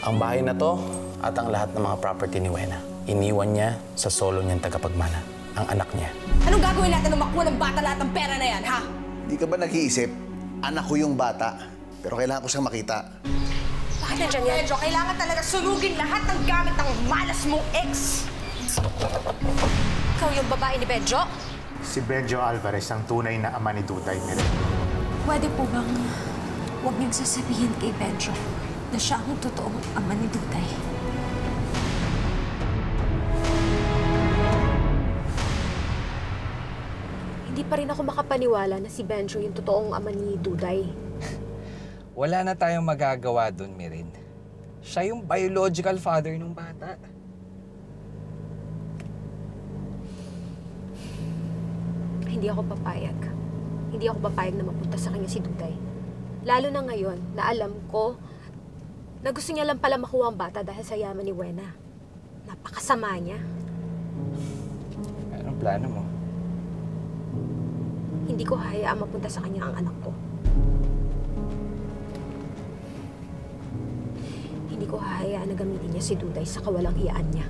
Ang bahay na to at ang lahat ng mga property ni Wena, iniwan niya sa solo niyang tagapagmana, ang anak niya. Anong gagawin natin nung makuha ng bata lahat ng pera na yan, ha? Hindi ka ba nag-iisip? Anak ko yung bata, pero kailangan ko siyang makita. Bakit nandiyan yan? Benjo, kailangan talaga sunugin lahat ng gamit ng malas mong ex. Ikaw yung babae ni Benjo? Si Benjo Alvarez ang tunay na ama ni Duday, Miren. Pwede po bang huwag niyong sasabihin kay Benjo na siya ang totoong ama ni Duday? Hindi pa rin ako makapaniwala na si Benjo yung totoong ama ni Duday. Wala na tayong magagawa doon, Miren. Siya yung biological father ng bata. Hindi ako papayag. Hindi ako papayag na mapunta sa kanya si Duday. Lalo na ngayon na alam ko na gusto niya lang pala makuha ang bata dahil sa yaman ni Wena. Napakasama niya. Anong plano mo? Hindi ko hayaang mapunta sa kanya ang anak ko. Hindi ko hayaang na gamitin niya si Duday sa kawalang hiyaan niya.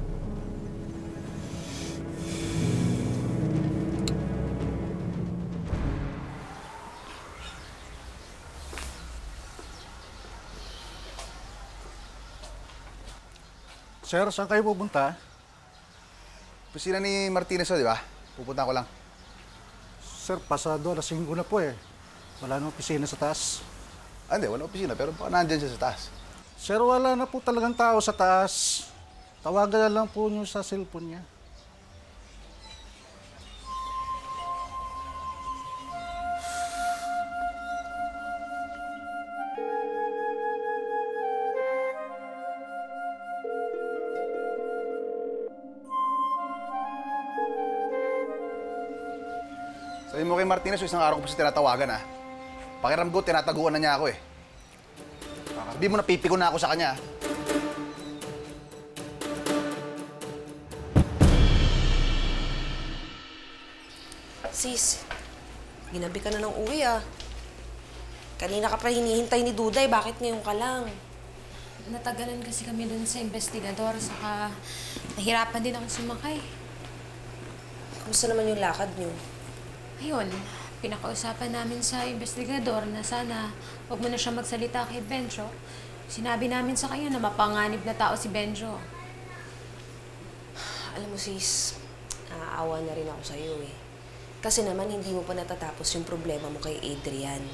Sir, saan kayo pupunta? Pusina ni Martinez, di ba? Pupunta ko lang. Sir, pasado alas 5 na po eh. Wala nang opisina sa taas. Hindi, wala opisina pero baka nandiyan siya sa taas. Sir, wala na po talagang tao sa taas. Tawagan na lang po niyo sa cellphone niya. Sabi mo kay Martinez, isang araw ko pa siya tinatawagan, ha? Pakiram ko, tinataguan na niya ako, eh. Sabi mo, napipiko na ako sa kanya. Sis, ginabi ka na ng uwi, ah. Kanina ka pa hinihintay ni Duday, bakit ngayon ka lang? Natagalan kasi kami dun sa investigador, saka nahirapan din ako sumakay. Kamusta naman yung lakad niyo? Ayun, pinakausapan namin sa investigador na sana huwag mo na siya magsalita kay Benjo. Sinabi namin sa kanya na mapanganib na tao si Benjo. Alam mo sis, naaawa na rin ako sa'yo eh. Kasi naman hindi mo pa natatapos yung problema mo kay Adrian.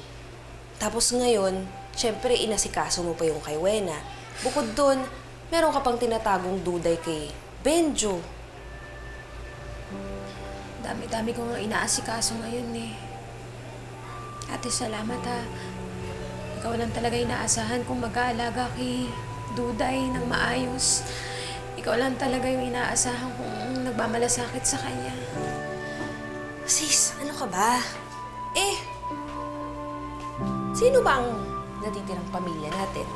Tapos ngayon, syempre inasikaso mo pa yung kay Wena. Bukod dun, meron ka pang tinatagong Duday kay Benjo. Dami-dami kong inaasikaso ngayon eh. Ate, salamat ha. Ikaw lang talaga inaasahan kung mag-aalaga kay Duday ng maayos. Ikaw lang talaga yung inaasahan kung nagmamalasakit sa kanya. Sis, ano ka ba? Eh, sino ba ang natitirang pamilya natin?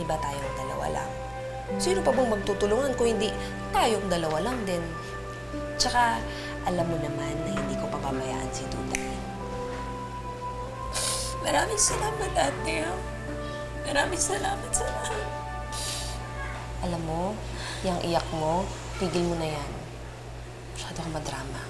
Di ba tayong dalawa lang? Sino pa bang magtutulungan kung hindi tayong dalawa lang din? Tsaka, alam mo naman na hindi ko papabayaan si Duday. Maraming salamat, ate. Maraming salamat sa lahat. Alam mo, yung iyak mo, pigil mo na yan. Masyado kang madrama.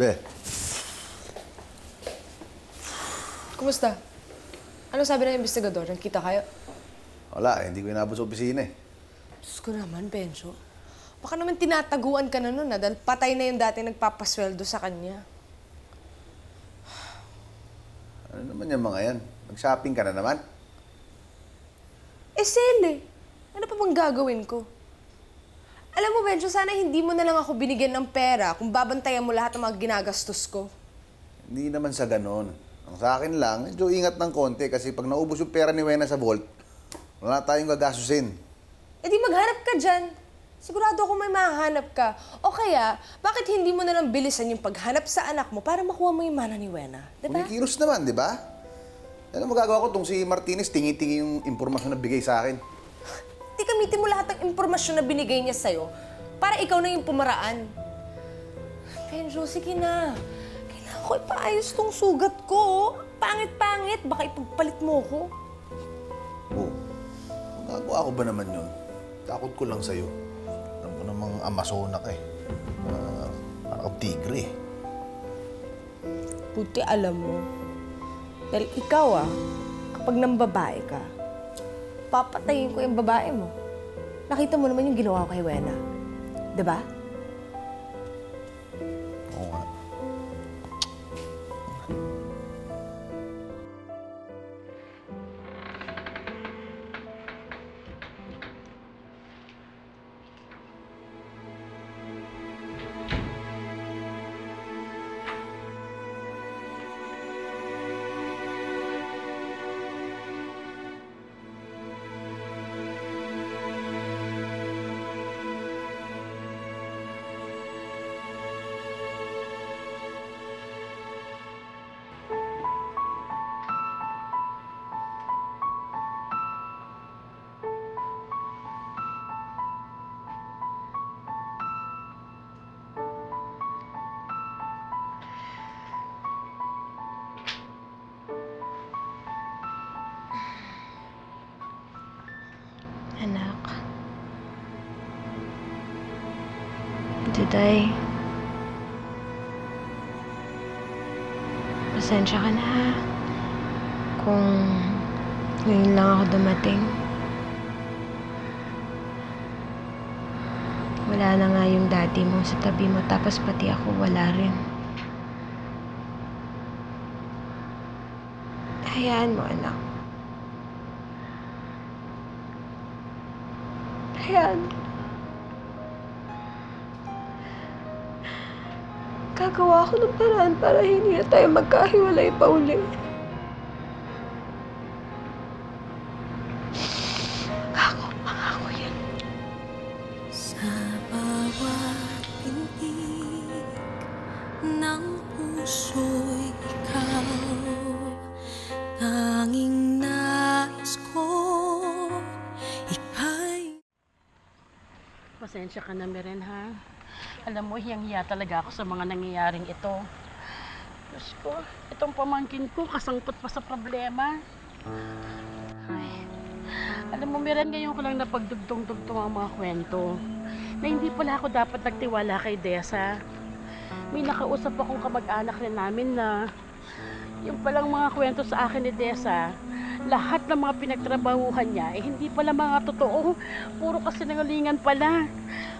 Be. Kumusta? Ano sabi ng investigador? Nakita kayo? Wala, hindi ko inabot sa opisina eh. Diyos ko naman, Benjo. Baka naman tinataguan ka na nun dahil patay na yung dati nagpapasweldo sa kanya. Ano naman yung mga yan? Mag-shopping ka na naman? Eh, Sele, ano pa bang gagawin ko? Alam mo, Benjo, sana hindi mo na lang ako binigyan ng pera kung babantayan mo lahat ng mga ginagastos ko. Hindi naman sa ganon. Ang sa akin lang, medyo ingat ng konti kasi pag naubos yung pera ni Wena sa vault, Wala tayong gagasusin. Eh di maghanap ka dyan. Sigurado ako may mahanap ka. O kaya, bakit hindi mo nalang bilisan yung paghanap sa anak mo para makuha mo yung mana ni Wena? Diba? Kumikilos naman, di ba? Ano magagawa ko tong si Martinez, tingi-tingi yung impormasyon na bigay sa akin. Di gamitin mo lahat ng impormasyon na binigay niya sa'yo para ikaw na yung pumaraan. Benjo, sige na. Kailangan ko ipaayos tong sugat ko. Pangit-pangit, baka ipagpalit mo ko. Oh, magagawa ko ba naman yun? Takot ko lang sa'yo. Alam ko namang Amazonak eh. Parang tigre eh. Buti alam mo. Dahil ikaw kapag nambabae ka, papatayin ko yung babae mo. Nakita mo naman yung ginawa ko kay Wena. Diba? Oo nga. Anak, Duday, pasensya ka na ha, kung ngayon lang ako dumating. Wala na nga yung daddy mo sa tabi mo, tapos pati ako wala rin. Hayaan mo, anak. Ayan. Gagawa ako ng paraan para hindi na tayo magkahiwalay pa uli. Ako, pangako yan. Sa bawat pintig ng puso'y ikaw, tanging nais ko. Pasensya ka na, Miren, ha? Alam mo, hiyang-hiya talaga ako sa mga nangyayaring ito. Diyos ko, itong pamangkin ko, kasangkot pa sa problema. Ay, alam mo, Miren, ngayon ko lang napagdugtong-dugtong ang mga kwento. Na hindi pala ako dapat nagtiwala kay Desa. May nakausap akong kamag-anak rin namin na yung palang mga kwento sa akin ni Desa, lahat ng mga pinagtrabahuhan niya, eh, hindi pala mga totoo. Puro kasi nangalingan pala.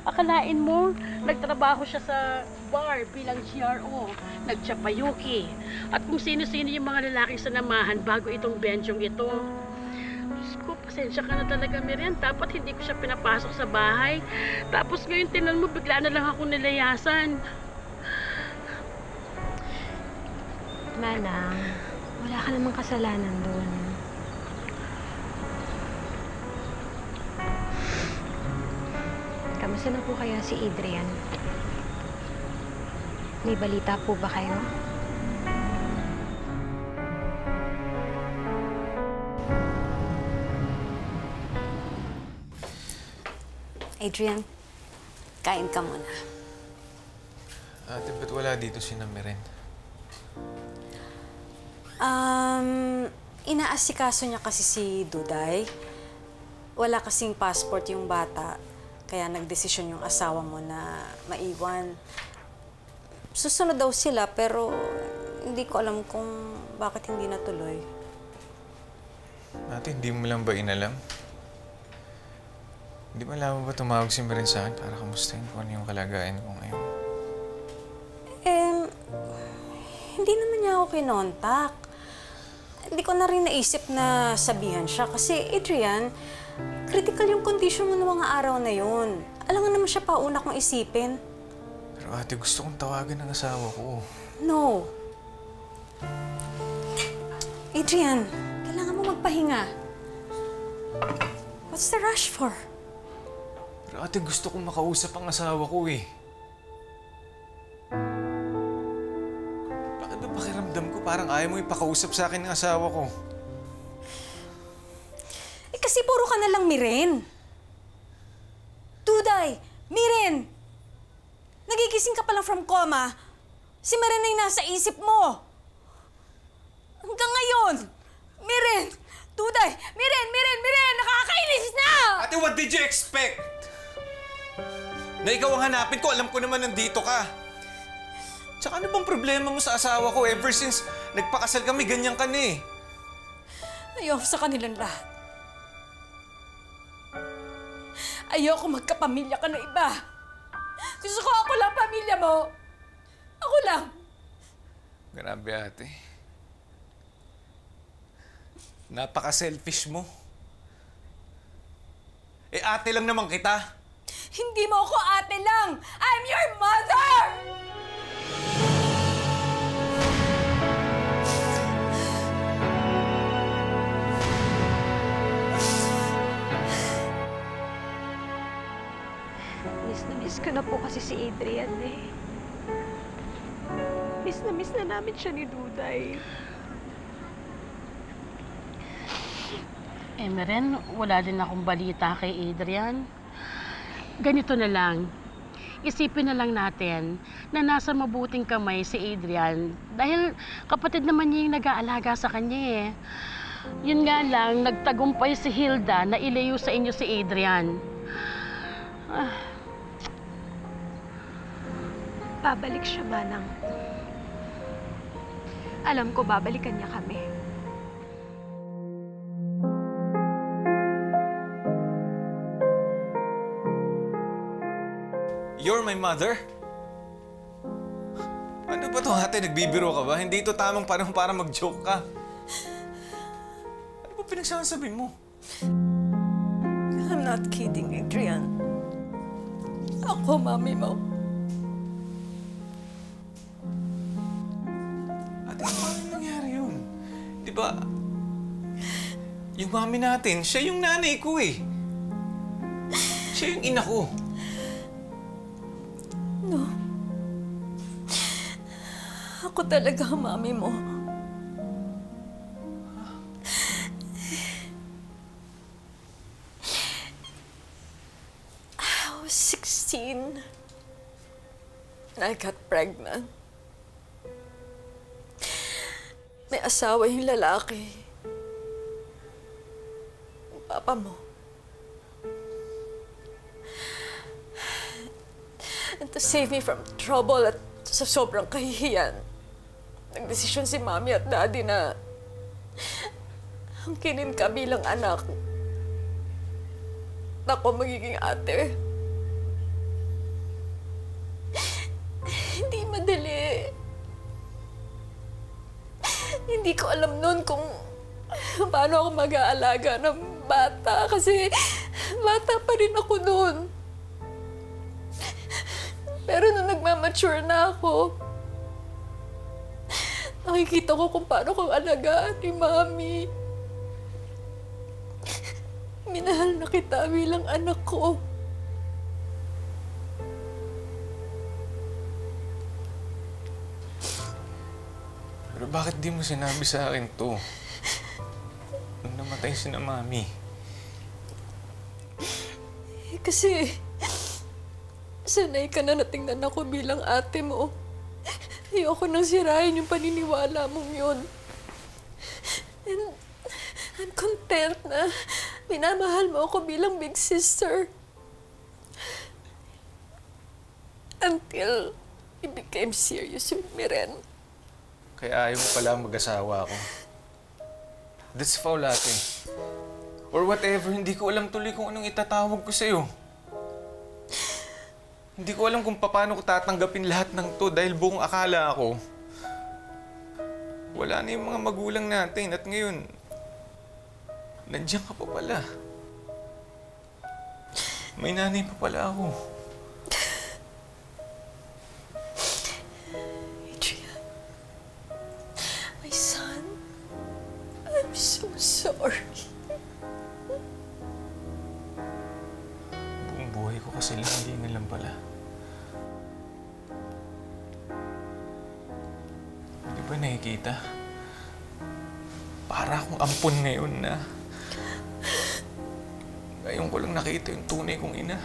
Akalain mo, nagtrabaho siya sa bar bilang CRO, nagtsapayuki. At kung sino-sino yung mga lalaking sanamahan bago itong Benjong ito. Diyos ko, pasensya ka na talaga, Miren. Dapat hindi ko siya pinapasok sa bahay. Tapos ngayon, tinan mo, bigla na lang ako nilayasan. Manang, wala ka namang kasalanan doon. Kamusta na po kaya si Adrian? May balita po ba kayo? Adrian, kain ka muna. Ate, ba't wala dito si Miren? Inaasikaso niya kasi si Duday. Wala kasing passport yung bata. Kaya nagdesisyon yung asawa mo na maiwan. Susunod daw sila, pero hindi ko alam kung bakit hindi natuloy. Ate, hindi mo lang ba inalam? Hindi mo alam ba tumawag si Miren sa akin para kamustahin ko ano yung kalagayan ko ngayon? Hindi naman niya ako kinontak. Hindi ko na rin naisip na sabihan siya kasi Adrian, critical yung condition mo ng mga araw na yun. Alam nga naman siya pauna kong isipin. Pero ate, gusto kong tawagan ng asawa ko. No. Adrian, kailangan mo magpahinga. What's the rush for? Pero ate, gusto kong makausap ang asawa ko eh. Bakit ba pakiramdam ko parang ayaw mo ipakausap sa akin ng asawa ko? Eh kasi puro ka na lang Miren. Duday! Miren! Nagigising ka pala from coma. Si Miren ay nasa isip mo. Hanggang ngayon! Miren! Duday! Miren! Miren! Miren! Nakakainis na! Ate, what did you expect? Na ikaw ang hanapin ko, alam ko naman nandito ka. Tsaka ano bang problema mo sa asawa ko ever since nagpakasal kami, ganyan ka na eh. Ayaw sa kanilang lahat. Ayaw ko magkapamilya ka na iba. Gusto ko ako lang pamilya mo. Ako lang. Grabe ate. Napaka-selfish mo. Eh, ate lang naman kita. Hindi mo ako ate lang! I'm your mother! Miss na miss ko na po kasi si Adrian eh. Miss na namin siya ni Duday. Eh, Miren, wala din akong balita kay Adrian. Ganito na lang. Isipin na lang natin na nasa mabuting kamay si Adrian dahil kapatid naman niya yung nag-aalaga sa kanya eh. Yun nga lang, nagtagumpay si Hilda na ilayo sa inyo si Adrian. Babalik siya, Manang. Alam ko, babalikan niya kami. You're my mother? Ano ba to ate? Nagbibiro ka ba? Hindi ito tamang panahon para mag-joke ka. Ano ba pinagsasabi mo? I'm not kidding, Adrian. Ako, mami mo. Ate, paano nangyari yun? Di ba, yung mami natin, siya yung nanay ko eh. Siya yung ina ko. No. Ako talaga ang mami mo. I was 16. I got pregnant. May asawa yung lalaki. Papa mo. And to save me from trouble at sa sobrang kahihiyan, nagdesisyon si Mommy at Daddy na hangkinin ka bilang anak. Ako magiging ate. Hindi madali. Hindi ko alam noon kung paano ako mag-aalaga ng bata kasi bata pa rin ako noon. Pero nung nagmamature na ako, nakikita ko kung paano kong alagaan ni Mami. Minahal na kita bilang anak ko. Pero bakit di mo sinabi sa akin to? Nung namatay si na Mami. Kasi... sanay ka na natingnan ako bilang ate mo. Ayoko nang sirain yung paniniwala mong yun. And I'm content na minamahal mo ako bilang big sister. Until it became serious with Miren. Kaya ayaw mo pala mag-asawa ako. That's foul, ate. Or whatever, hindi ko alam tuloy kung anong itatawag ko sa'yo. Hindi ko alam kung paano ko tatanggapin lahat ng to dahil buong akala ako, wala na yung mga magulang natin at ngayon, nandiyan ka pa pala. May nanay pa pala ako. Adrian, my son, I'm so sorry. pa sila, hindi na lang pala. Hindi ba nakikita? Para akong ampun ngayon na. Ngayon ko lang nakita yung tunay kong ina.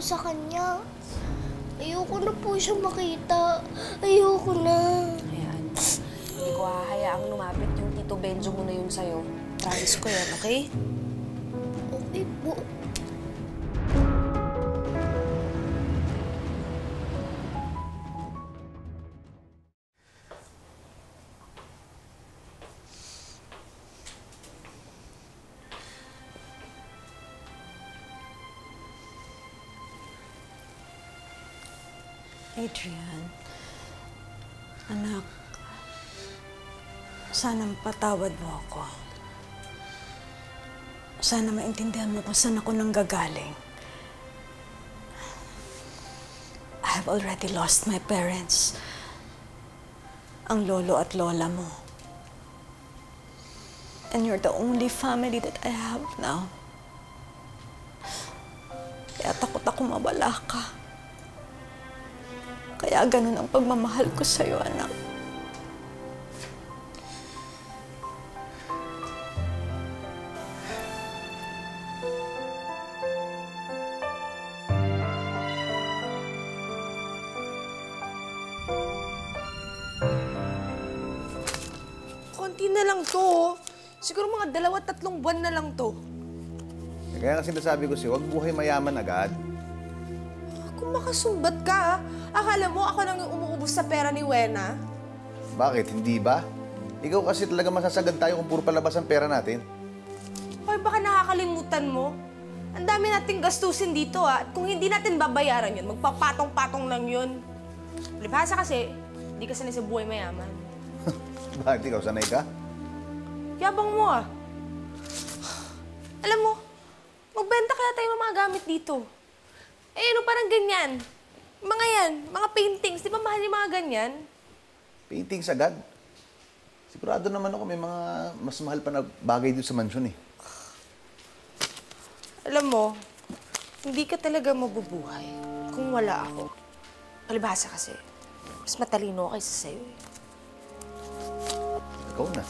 Sa kanya. Ayoko na po siya makita. Ayoko na. Ayan. Hindi ko hahayaang lumapit yung Tito Benjo mo na yun sa'yo. Promise ko yan, okay? Okay po. Adrian, anak, sana patawad mo ako. Sana maintindihan mo kung saan ako nanggagaling. I have already lost my parents, ang lolo at lola mo. And you're the only family that I have now. Kaya takot ako mawala ka. Kaya ganun ang pagmamahal ko sa'yo, anak. Konti na lang to. Siguro mga 2-3 buwan na lang to. Kaya nga sinasabi ko sa'yo, huwag buhay mayaman agad. Kung makasumbat ka, akala mo ako nang umuubos sa pera ni Wena? Bakit? Hindi ba? Ikaw kasi talaga masasagad tayo kung puro palabas ang pera natin. Hoy, baka nakakalimutan mo. Ang dami nating gastusin dito, ah. At kung hindi natin babayaran yun, magpapatong-patong lang yun. Palibhasa kasi, hindi ka sanay sa buhay mayaman. Bakit? Ikaw sanay ka? Yabang mo, ah. Alam mo, magbenta kaya tayo ng mga gamit dito. Eh, ano parang ganyan? Mga yan, mga paintings. Di ba mahal yung mga ganyan? Paintings agad? Sigurado naman ako may mga mas mahal pa na bagay doon sa mansyon eh. Alam mo, hindi ka talaga mabubuhay kung wala ako. Palibhasa kasi, mas matalino kaysa sa'yo eh. Ikaw na.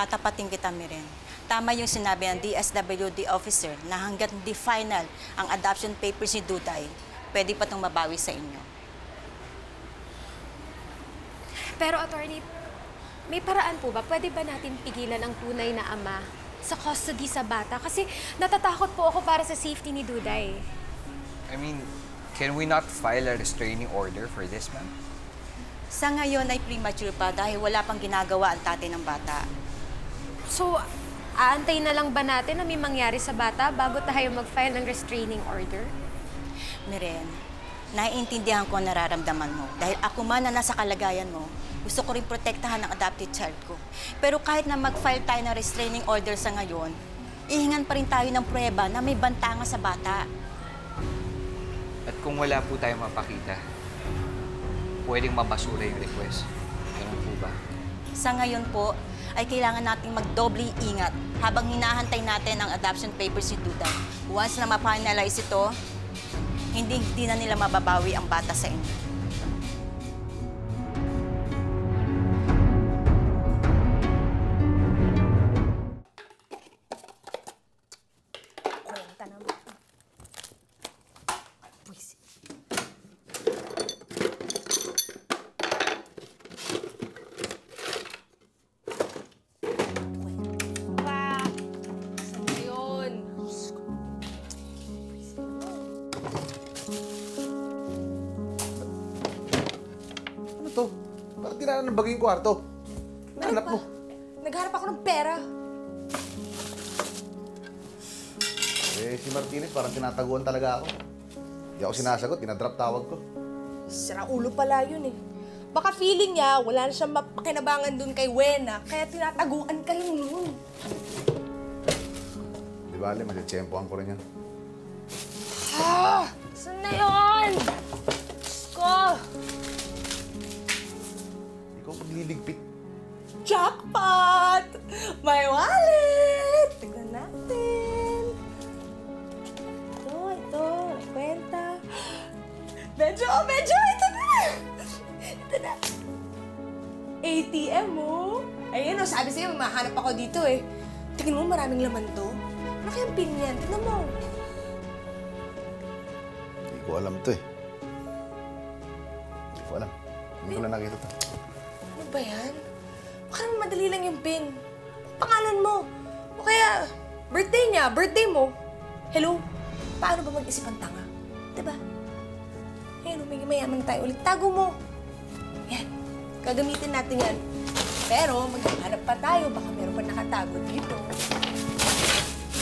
Tatapating kita, Miren. Tama yung sinabi ng DSWD officer na hanggat hindi final ang adoption papers ni Duday, pwede pa itong mabawi sa inyo. Pero, attorney, may paraan po ba? Pwede ba natin pigilan ang tunay na ama sa custody sa bata? Kasi natatakot po ako para sa safety ni Duday. I mean, can we not file a restraining order for this, ma'am? Sa ngayon ay premature pa dahil wala pang ginagawa ang tatay ng bata. So, aantayin na lang ba natin na may mangyari sa bata bago tayo mag-file ng restraining order? Miren, naiintindihan ko ang nararamdaman mo. Dahil ako man na nasa kalagayan mo, gusto ko rin protektahan ang adopted child ko. Pero kahit na mag-file tayo ng restraining order sa ngayon, ihingan pa rin tayo ng prueba na may bantanga sa bata. At kung wala po tayong mapakita, pwedeng mabasura yung request. Ganun po ba? Sa ngayon po, ay kailangan nating magdobling ingat habang hinahantay natin ang adoption papers ni Duday. Once na ma-finalize ito, hindi na nila mababawi ang bata sa inyo. Ano ba yung kwarto? Hanap mo. Naghanap ako ng pera. Eh, si Martinez parang tinataguan talaga ako. Hindi ako sinasagot, dinadrop tawag ko. Sira ulo pala yun eh. Baka feeling niya, wala na siyang mapakinabangan dun kay Wena, kaya tinataguan kayo nun. Di ba, Ali, masyatsyempohan ko rin yan. Ah! Saan na yun? Sko! Liligpit. Jackpot! My wallet! Tignan natin. Ito. Kwenta. Benjo! Oh, Benjo! Ito na! Ito na. ATM, oh. Ayun, oh. Sabi sa'yo, mahanap ako dito, eh. Tingnan mo, maraming laman to. Ano kayang pin yan? Tignan mo. Hindi ko alam to, eh. Hindi ko alam. Hindi ko lang nakita to. Ano ba yan? Baka naman madali lang yung pin. Pangalan mo. O kaya, birthday niya, birthday mo. Hello? Paano ba mag-isip ang tanga? Diba? Ngayon, may mayaman tayo ulit. Tago mo. Yan. Gagamitin natin yan. Pero, maghanap pa tayo. Baka meron pa nakatago dito.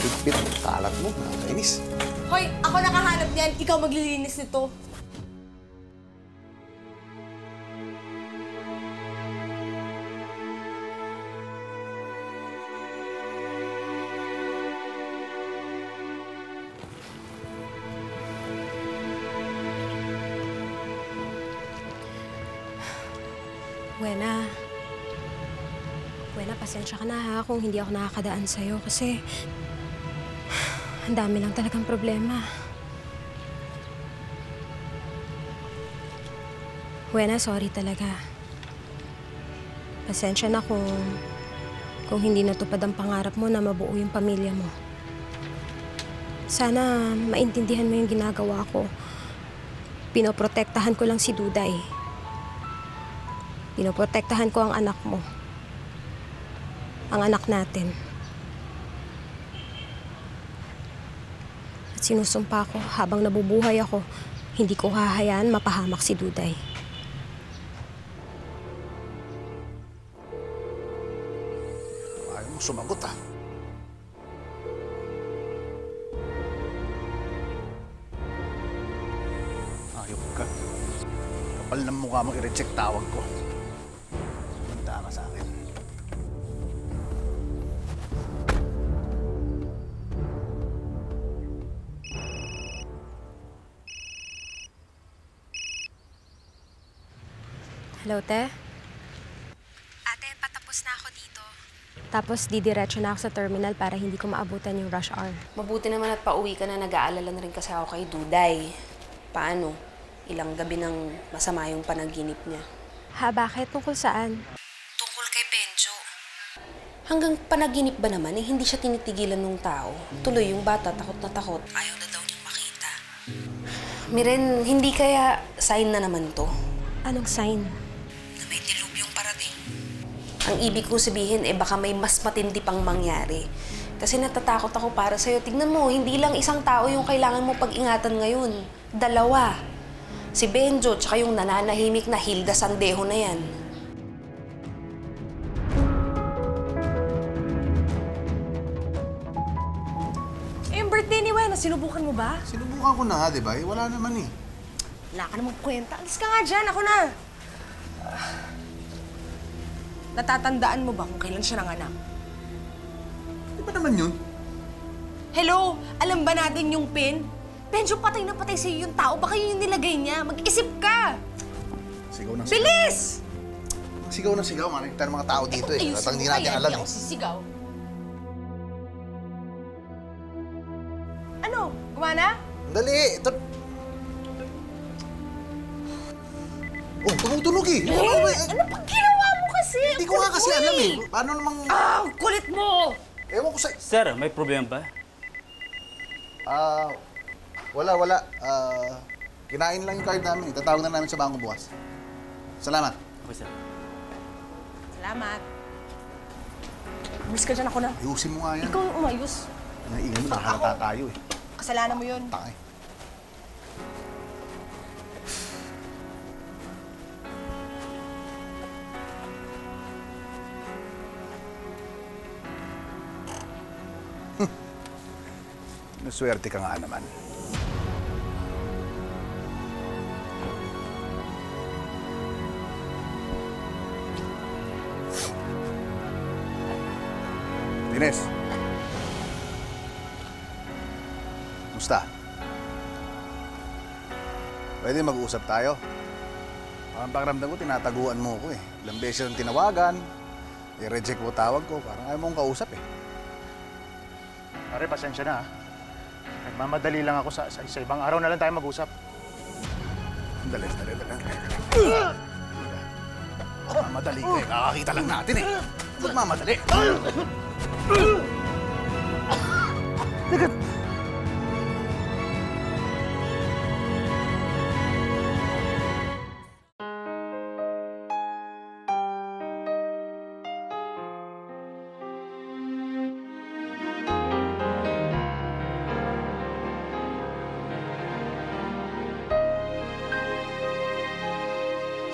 Bit-bit. Kalat mo. Nakainis. Hoy, ako nakahanap niyan. Ikaw maglilinis nito. Wena. Wena, pasensya ka na ha kung hindi ako nakakadaan sa'yo kasi ang dami lang talagang problema. Wena, sorry talaga. Pasensya na kung hindi natupad ang pangarap mo na mabuo yung pamilya mo. Sana maintindihan mo yung ginagawa ko. Pinoprotektahan ko lang si Duday. Pinoprotektahan ko ang anak mo. Ang anak natin. At sinusumpa ko habang nabubuhay ako, hindi ko hahayaan mapahamak si Duday. Ayaw mo sumagot, ha? Ayaw ka. Kapal ng mukha mo, i-reject tawag ko. Hello, te? Ate, patapos na ako dito. Tapos didiretso na ako sa terminal para hindi ko maabutan yung rush hour. Mabuti naman at pauwi ka na, nag-aalala na rin kasi ako kay Duday. Paano? Ilang gabi nang masama yung panaginip niya. Ha, bakit? Tungkol saan? Tungkol kay Benjo. Hanggang panaginip ba naman, eh, hindi siya tinitigilan ng tao. Tuloy yung bata, takot na takot. Ayaw na daw niyang makita. Miren, hindi kaya sign na naman to? Anong sign? Ang ibig ko sabihin, eh baka may mas matindi pang mangyari. Kasi natatakot ako para sa'yo. Tignan mo, hindi lang isang tao yung kailangan mo pag-ingatan ngayon. Dalawa. Si Benjo, tsaka yung nananahimik na Hilda Sandejo na yan. Eh, yung birthday ni Wena, sinubukan mo ba? Sinubukan ko na, di ba? Eh, wala naman eh. Wala ka namang kwenta. Alis ka nga dyan, ako na. Natatandaan mo ba kung kailan siya nanganak? Di ba naman yun? Hello! Alam ba natin yung pin? Benjo, patay na patay sa'yo yung tao. Baka yun yung nilagay niya. Mag-isip ka! Sigaw na sigaw. Bilis! Sigaw na sigaw. Managtan mga tao dito eh. At hindi natin alam eh. Ako sisigaw. Ano? Gumana? Dali! Ito... Oh, tumutunog eh! Ano pang ginawa mo kasi? Hindi ko nga kasi alam eh. Paano namang... Ah! Ang kulit mo! Ewan ko sa'yo. Sir, may problema ba? Wala. Kinain lang yung card namin. Itatawag na namin sa bangko bukas. Salamat. Okay, sir. Salamat. Umayos ka dyan, ako na. Ayusin mo nga yan. Ikaw yung umayos. Naiingin mo, nakalata tayo eh. Kasalanan mo yun. Takay. Swerte ka nga naman. Martinez. Musta? Pwede mag-uusap tayo? Parang pakiramdam ko, tinataguan mo ko eh. Ilang beses ang tinawagan, i-reject mo tawag ko. Parang ayaw mong kausap eh. Pare, pasensya na ah. Nagmamadali lang ako sa ibang araw na lang tayo mag-usap. Dali. Magmamadali ka eh. Nakakita lang natin eh. Magmamadali. Teka.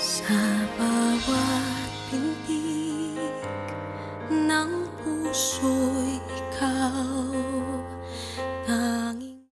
Sa bawat pintig ng puso